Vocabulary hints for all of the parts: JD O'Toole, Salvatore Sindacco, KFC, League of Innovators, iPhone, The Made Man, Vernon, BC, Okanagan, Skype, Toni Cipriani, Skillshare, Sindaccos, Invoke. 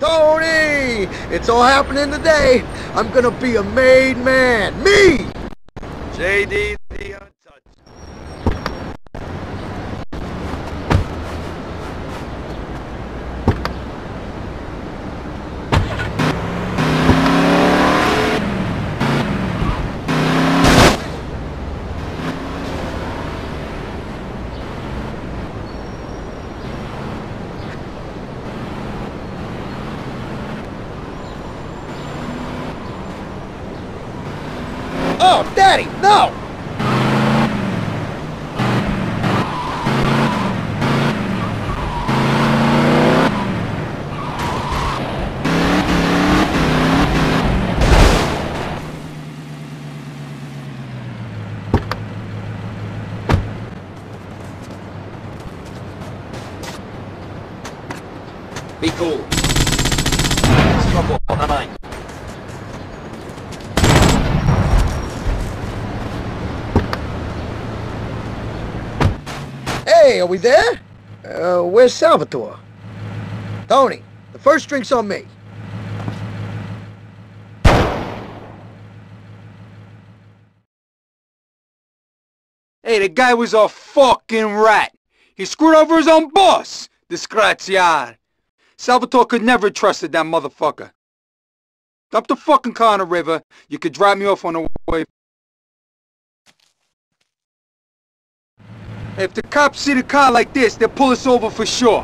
Tony, it's all happening today. I'm gonna be a made man. Me! JD the Oh, Daddy, no! Be cool. There's trouble on the mind. Hey, are we there? Where's Salvatore? Tony, the first drink's on me. Hey, the guy was a fucking rat. He screwed over his own boss. Disgraziato. Salvatore could never have trusted that motherfucker. Dump the fucking car in the river. You could drive me off on the way. If the cops see the car like this, they'll pull us over for sure.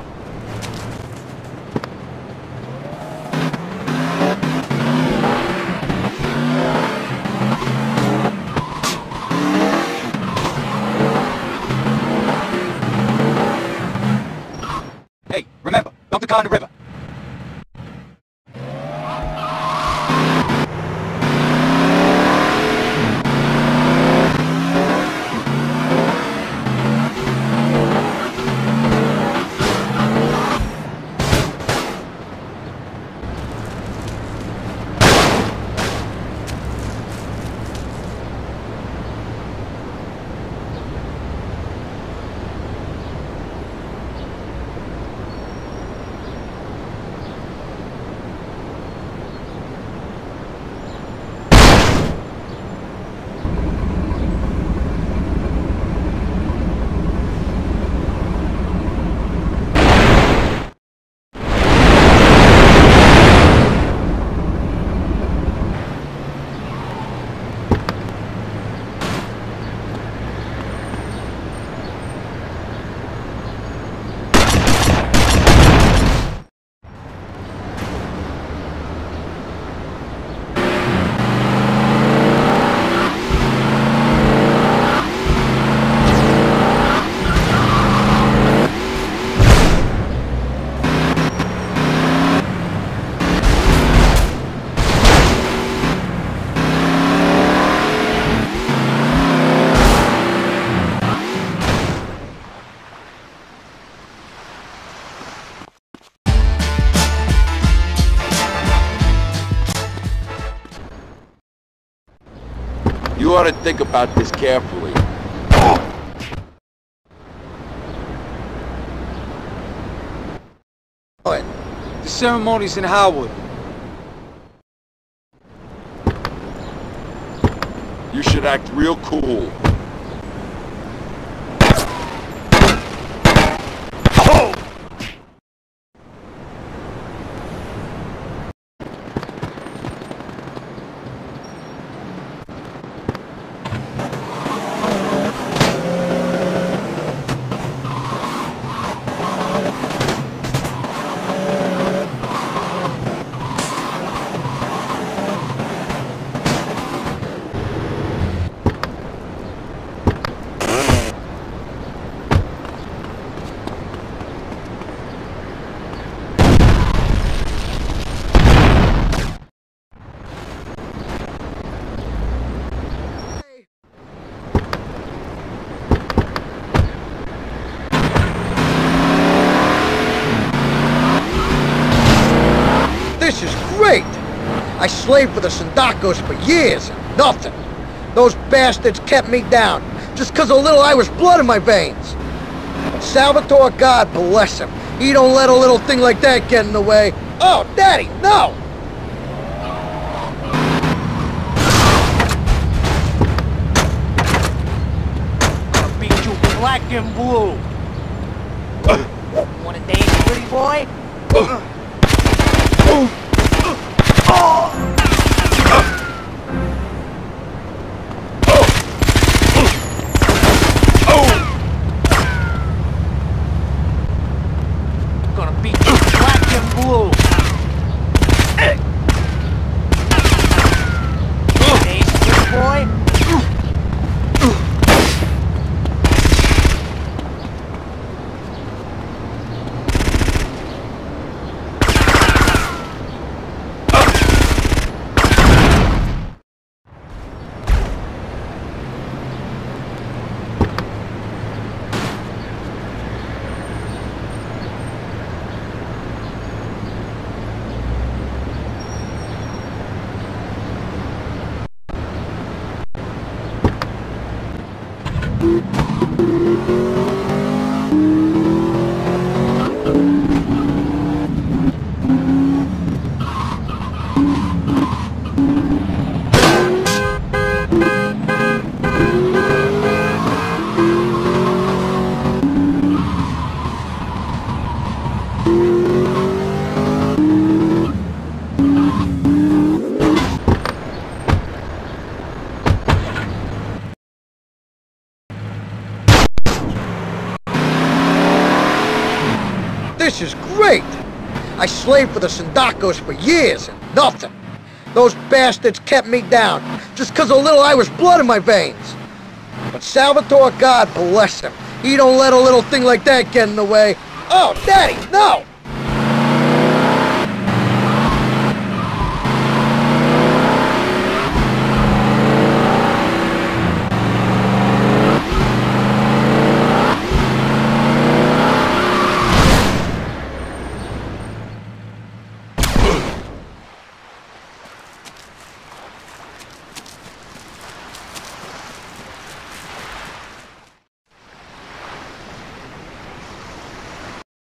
Hey, remember, dump the car in the river. You ought to think about this carefully. The ceremony's in Howard. You should act real cool. This is great! I slaved for the Sindaccos for years and nothing. Those bastards kept me down, just because of little Irish blood in my veins. But Salvatore, God bless him, He don't let a little thing like that get in the way. Oh, Daddy, no! I'll beat you black and blue. Want to dance, pretty boy? This is great! I slaved for the Sindaccos for years and nothing. Those bastards kept me down just because of little Irish blood in my veins. But Salvatore, God bless him, he don't let a little thing like that get in the way. Oh, Daddy, no!